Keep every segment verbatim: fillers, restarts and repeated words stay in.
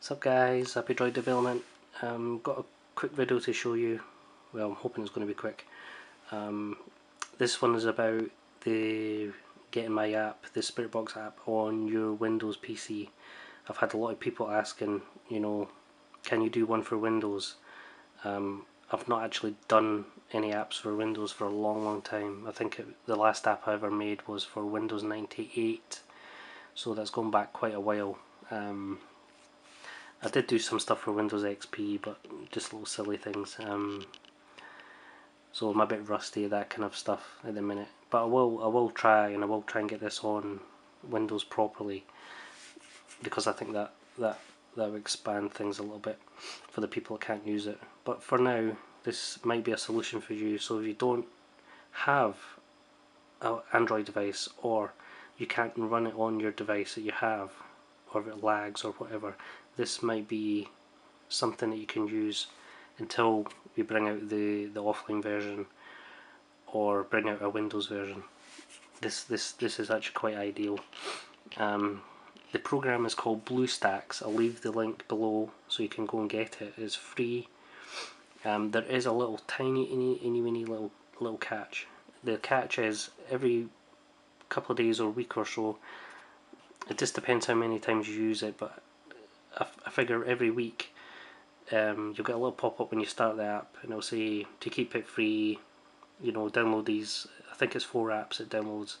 What's up guys, AppyDroid Development. Um, got a quick video to show you. Well, I'm hoping it's going to be quick. Um, this one is about the getting my app, the Spirit Box app, on your Windows P C. I've had a lot of people asking, you know, can you do one for Windows? Um, I've not actually done any apps for Windows for a long, long time. I think it, the last app I ever made was for Windows ninety-eight, so that's gone back quite a while. Um, I did do some stuff for Windows X P, but just little silly things, um, so I'm a bit rusty at that kind of stuff at the minute, but I will I will try and I will try and get this on Windows properly, because I think that that that will expand things a little bit for the people that can't use it. But for now, this might be a solution for you. So if you don't have an Android device, or you can't run it on your device that you have, or if it lags or whatever, this might be something that you can use until we bring out the, the offline version, or bring out a Windows version. This this this is actually quite ideal. Um, the program is called BlueStacks. I'll leave the link below so you can go and get it. It's free. Um, there is a little tiny, any, any, any little little catch. The catch is every couple of days or week or so. It just depends how many times you use it, but I, f I figure every week um, you'll get a little pop-up when you start the app, and it'll say to keep it free, you know, download these. I think it's four apps it downloads,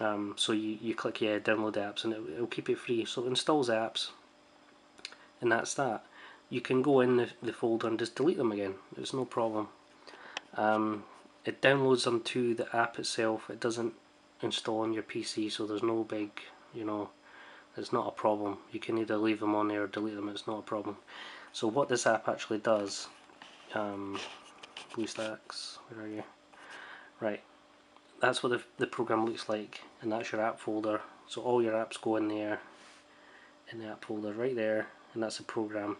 um, so you, you click yeah, download apps, and it, it'll keep it free, so it installs apps, and that's that. You can go in the, the folder and just delete them again, it's no problem. Um, it downloads them to the app itself, it doesn't install on your P C, so there's no big, you know, it's not a problem. You can either leave them on there or delete them, it's not a problem. So what this app actually does, um, BlueStacks, where are you? Right, that's what the, the program looks like, and that's your app folder. So all your apps go in there, in the app folder right there, and that's the program.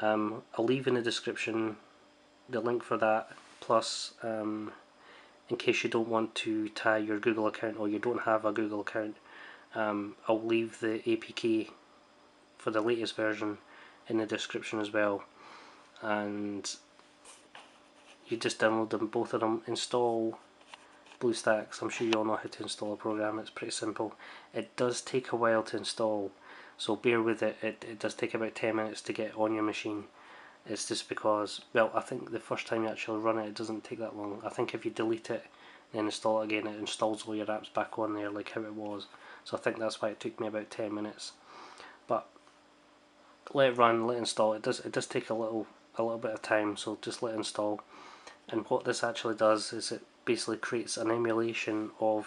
Um, I'll leave in the description the link for that, plus um, in case you don't want to tie your Google account, or you don't have a Google account, Um, I'll leave the A P K for the latest version in the description as well, and you just download them, both of them, install BlueStacks. I'm sure you all know how to install a program, it's pretty simple. It does take a while to install, so bear with it, it, it does take about ten minutes to get on your machine. It's just because, well, I think the first time you actually run it, it doesn't take that long. I think if you delete it and install it again, it installs all your apps back on there like how it was. So I think that's why it took me about ten minutes. But let it run, let it install. It does it does take a little a little bit of time, so just let it install. And what this actually does is it basically creates an emulation of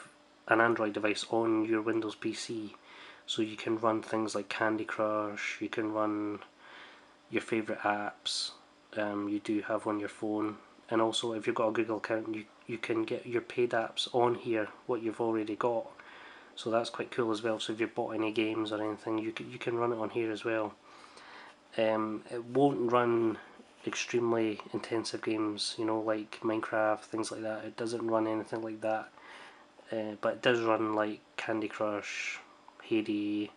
an Android device on your Windows P C. So you can run things like Candy Crush, you can run your favourite apps, um, you do have on your phone. And also, if you've got a Google account, you, you can get your paid apps on here, what you've already got. So that's quite cool as well. So if you bought any games or anything, you can, you can run it on here as well. Um, it won't run extremely intensive games, you know, like Minecraft, things like that. It doesn't run anything like that, uh, but it does run like Candy Crush, Heidi,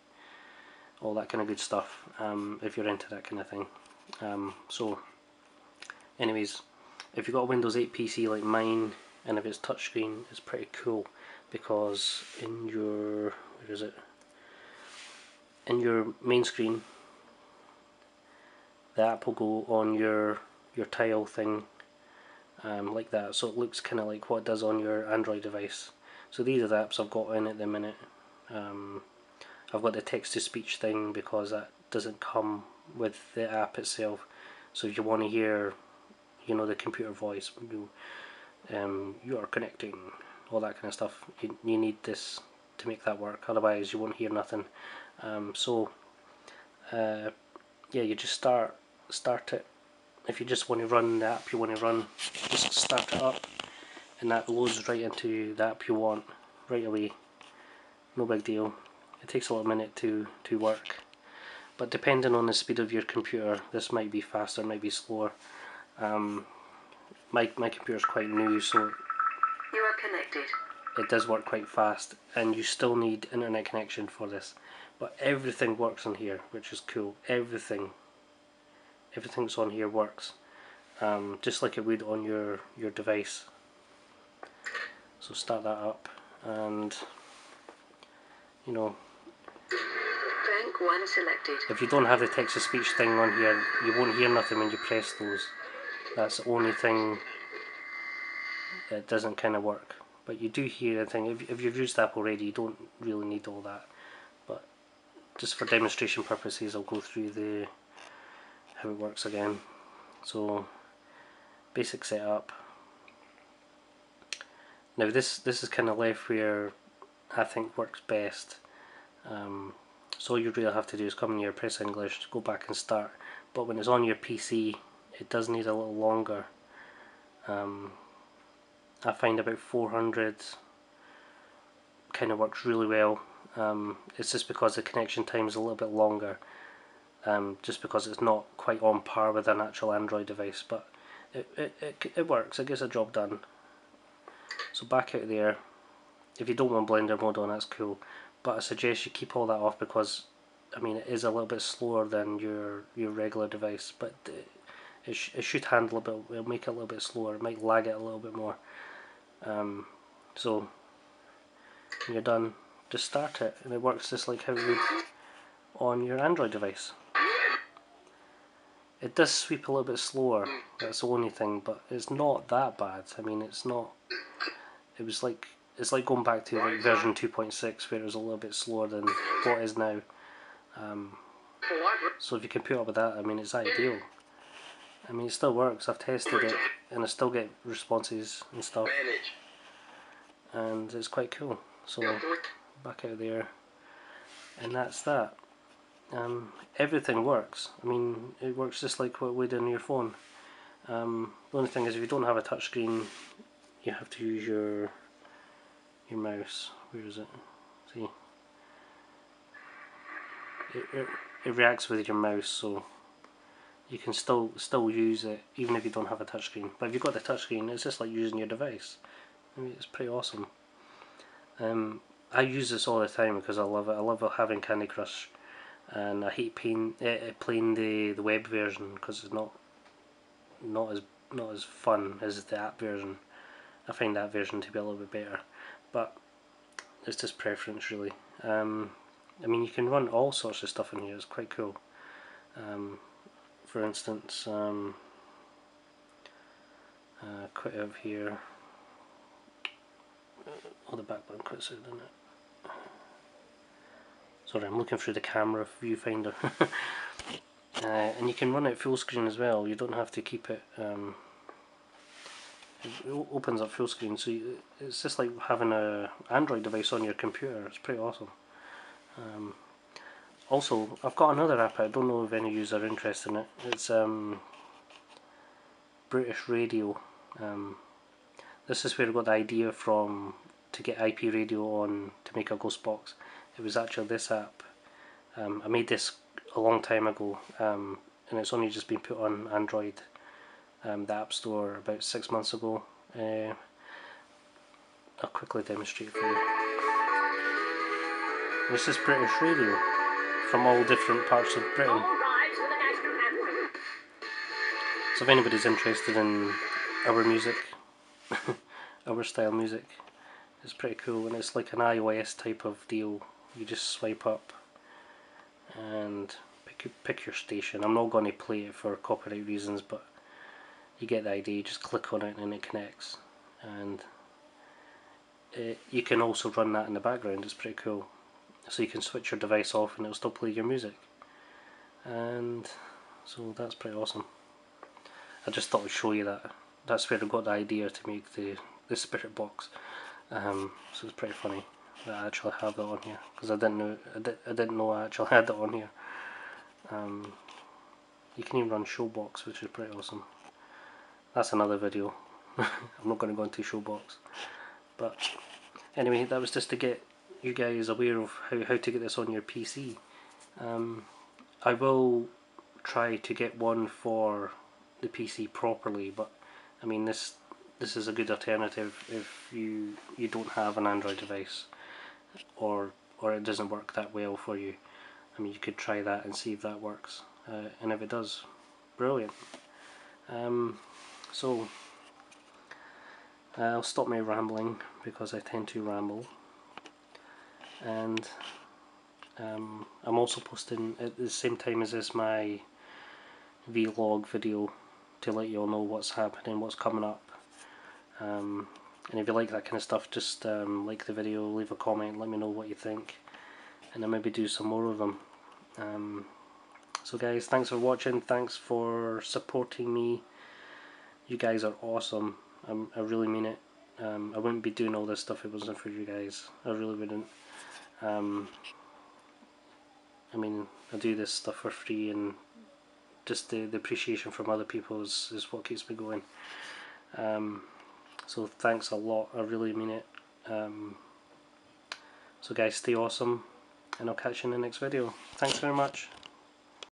all that kind of good stuff, um, if you're into that kind of thing. Um, so anyways, if you've got a Windows eight P C like mine, and if it's touchscreen, it's pretty cool, because in your, where is it, in your main screen, the app will go on your your tile thing, um, like that, so it looks kind of like what it does on your Android device. So these are the apps I've got in at the minute. um, I've got the text-to-speech thing, because that doesn't come with the app itself, so if you want to hear, you know, the computer voice, you, um, you are connecting, all that kind of stuff, you, you need this to make that work, otherwise you won't hear nothing. Um, so uh, yeah, you just start start it. If you just want to run the app you want to run, just start it up, and that loads right into the app you want right away, no big deal. It takes a little minute to, to work, but depending on the speed of your computer, this might be faster, might be slower. Um, my, my computer's quite new, so you are connected. It does work quite fast, and you still need internet connection for this, but everything works on here, which is cool. Everything, everything that's on here works, um, just like it would on your your device. So start that up, and you know, bank one selected. If you don't have the text-to-speech thing on here, you won't hear nothing when you press those. That's the only thing that doesn't kind of work. But you do hear anything. If, if you've used that already, you don't really need all that. But just for demonstration purposes, I'll go through the how it works again. So basic setup. Now this this is kind of left where I think works best. Um, so all you really have to do is come in here, press English, go back and start. But when it's on your P C, it does need a little longer. Um, I find about four hundred kind of works really well. Um, it's just because the connection time is a little bit longer, um, just because it's not quite on par with an actual Android device, but it, it, it, it works, it gets a job done. So back out there, if you don't want Blender mode on, that's cool, but I suggest you keep all that off because, I mean, it is a little bit slower than your, your regular device, but it, it, sh it should handle a bit, it'll make it a little bit slower, it might lag it a little bit more. Um, so when you're done, just start it, and it works just like how it would on your Android device. It does sweep a little bit slower, that's the only thing, but it's not that bad. I mean, it's not, it was like, it's like going back to like version two point six where it was a little bit slower than what is now. Um, so if you can put up with that, I mean, it's ideal. I mean, it still works, I've tested it, and I still get responses and stuff, and it's quite cool. So back out there, and that's that. Um, everything works, I mean, it works just like what it would on your phone. Um, the only thing is, if you don't have a touchscreen, you have to use your your mouse. Where is it? See? It, it, it reacts with your mouse, so you can still still use it even if you don't have a touchscreen. But if you've got the touchscreen, it's just like using your device. I mean, it's pretty awesome. Um, I use this all the time because I love it. I love having Candy Crush, and I hate playing uh, playing the the web version because it's not not as not as fun as the app version. I find that version to be a little bit better, but it's just preference really. Um, I mean, you can run all sorts of stuff in here. It's quite cool. Um, For instance, um, uh, quit out of here. Oh, the back button quits out, doesn't it? Sorry, I'm looking through the camera viewfinder. uh, and you can run it full screen as well. You don't have to keep it. Um, it opens up full screen, so you, it's just like having a Android device on your computer. It's pretty awesome. Um, Also, I've got another app, I don't know if any of yous are interested in it. It's um, British Radio. Um, this is where I got the idea from to get I P radio on to make a ghost box. It was actually this app. Um, I made this a long time ago, um, and it's only just been put on Android, um, the App Store, about six months ago. Uh, I'll quickly demonstrate for you. This is British Radio, from all different parts of Britain. So if anybody's interested in our music, our style music, it's pretty cool, and it's like an iOS type of deal. You just swipe up and pick, pick your station. I'm not going to play it for copyright reasons, but you get the idea. You just click on it and it connects, and it, you can also run that in the background. It's pretty cool. So you can switch your device off and it'll still play your music, and so that's pretty awesome. I just thought I'd show you that. That's where I got the idea to make the, the Spirit Box. Um, so it's pretty funny that I actually have that on here, because I didn't know I, di I didn't know I actually had that on here. Um, you can even run Showbox, which is pretty awesome. That's another video. I'm not going to go into Showbox, but anyway, that was just to get you guys aware of how, how to get this on your P C. Um, I will try to get one for the P C properly, but I mean, this this is a good alternative if you you don't have an Android device, or or it doesn't work that well for you. I mean, you could try that and see if that works, uh, and if it does, brilliant. Um, so I'll stop my rambling, because I tend to ramble, and um, I'm also posting at the same time as this my vlog video to let you all know what's happening, what's coming up. Um, and if you like that kind of stuff, just um, like the video, leave a comment, let me know what you think, and then maybe do some more of them. Um, so guys, thanks for watching, thanks for supporting me. You guys are awesome. I'm, I really mean it. Um, I wouldn't be doing all this stuff if it wasn't for you guys. I really wouldn't. Um, I mean, I do this stuff for free, and just the, the appreciation from other people is, is what keeps me going. Um, so thanks a lot, I really mean it. Um, so guys, stay awesome, and I'll catch you in the next video. Thanks very much.